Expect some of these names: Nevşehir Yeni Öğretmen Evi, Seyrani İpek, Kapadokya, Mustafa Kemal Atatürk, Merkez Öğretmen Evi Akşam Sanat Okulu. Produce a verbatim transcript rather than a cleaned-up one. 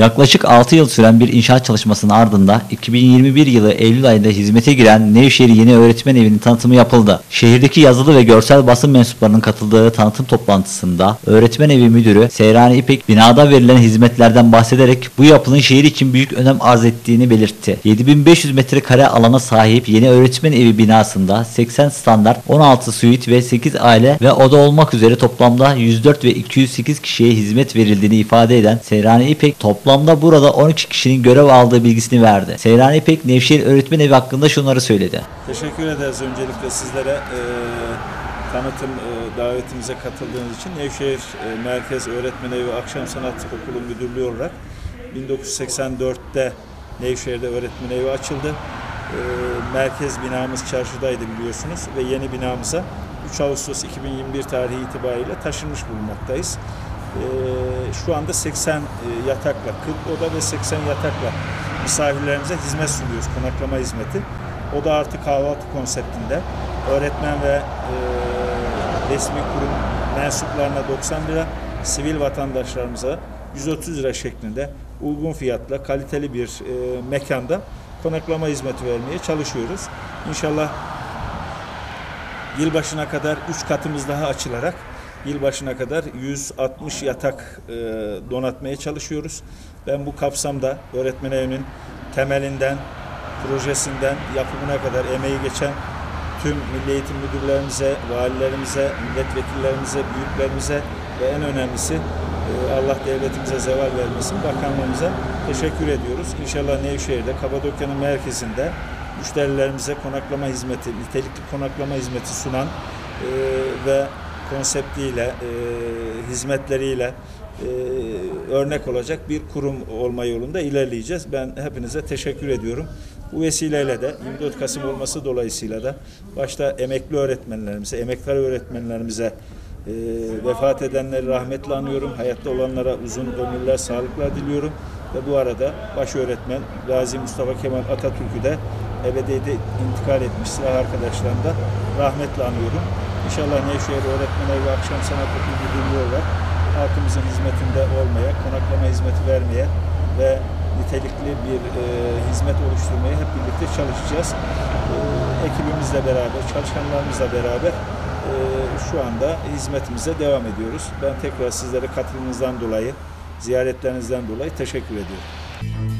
Yaklaşık altı yıl süren bir inşaat çalışmasının ardından iki bin yirmi bir yılı Eylül ayında hizmete giren Nevşehir Yeni Öğretmen Evi'nin tanıtımı yapıldı. Şehirdeki yazılı ve görsel basın mensuplarının katıldığı tanıtım toplantısında Öğretmen Evi Müdürü Seyrani İpek binada verilen hizmetlerden bahsederek bu yapının şehir için büyük önem arz ettiğini belirtti. yedi bin beş yüz metrekare alana sahip Yeni Öğretmen Evi binasında seksen standart, on altı suit ve sekiz aile ve oda olmak üzere toplamda yüz dört ve iki yüz sekiz kişiye hizmet verildiğini ifade eden Seyrani İpek toplamda burada on iki kişinin görev aldığı bilgisini verdi. Seyrani İpek Nevşehir Öğretmen Evi hakkında şunları söyledi. Teşekkür ederiz öncelikle sizlere e, tanıtım e, davetimize katıldığınız için. Nevşehir e, Merkez Öğretmen Evi Akşam Sanat Okulu Müdürlüğü olarak bin dokuz yüz seksen dört'te Nevşehir'de öğretmen evi açıldı. Merkez binamız çarşıdaydı biliyorsunuz ve yeni binamıza üç Ağustos iki bin yirmi bir tarihi itibariyle taşınmış bulunmaktayız. Şu anda seksen yatakla, kırk oda ve seksen yatakla misafirlerimize hizmet sunuyoruz, konaklama hizmeti. O da artı kahvaltı konseptinde. Öğretmen ve resmi kurum mensuplarına doksan lira, sivil vatandaşlarımıza yüz otuz lira şeklinde uygun fiyatla kaliteli bir mekanda konaklama hizmeti vermeye çalışıyoruz. İnşallah yılbaşına kadar üç katımız daha açılarak yılbaşına kadar yüz altmış yatak e, donatmaya çalışıyoruz. Ben bu kapsamda öğretmen evinin temelinden, projesinden, yapımına kadar emeği geçen tüm Milli Eğitim Müdürlerimize, valilerimize, milletvekillerimize, büyüklerimize ve en önemlisi Allah devletimize zeval vermesin, bakanlığımıza teşekkür ediyoruz. İnşallah Nevşehir'de, Kapadokya'nın merkezinde müşterilerimize konaklama hizmeti, nitelikli konaklama hizmeti sunan e, ve konseptiyle, e, hizmetleriyle e, örnek olacak bir kurum olma yolunda ilerleyeceğiz. Ben hepinize teşekkür ediyorum. Bu vesileyle de yirmi dört Kasım olması dolayısıyla da başta emekli öğretmenlerimize, emekli öğretmenlerimize E, vefat edenleri rahmetle anıyorum. Hayatta olanlara uzun ömürler, sağlıklar diliyorum. Ve bu arada baş öğretmen Gazi Mustafa Kemal Atatürk'ü de ebediyete intikal etmiş silah arkadaşlarını da rahmetle anıyorum. İnşallah Nevşehir Öğretmen Evi Akşam Sanat Okulu Müdürlüğü olarak halkımızın hizmetinde olmaya, konaklama hizmeti vermeye ve nitelikli bir e, hizmet oluşturmaya hep birlikte çalışacağız. E, ekibimizle beraber, çalışanlarımızla beraber şu anda hizmetimize devam ediyoruz. Ben tekrar sizlere katılımınızdan dolayı, ziyaretlerinizden dolayı teşekkür ediyorum.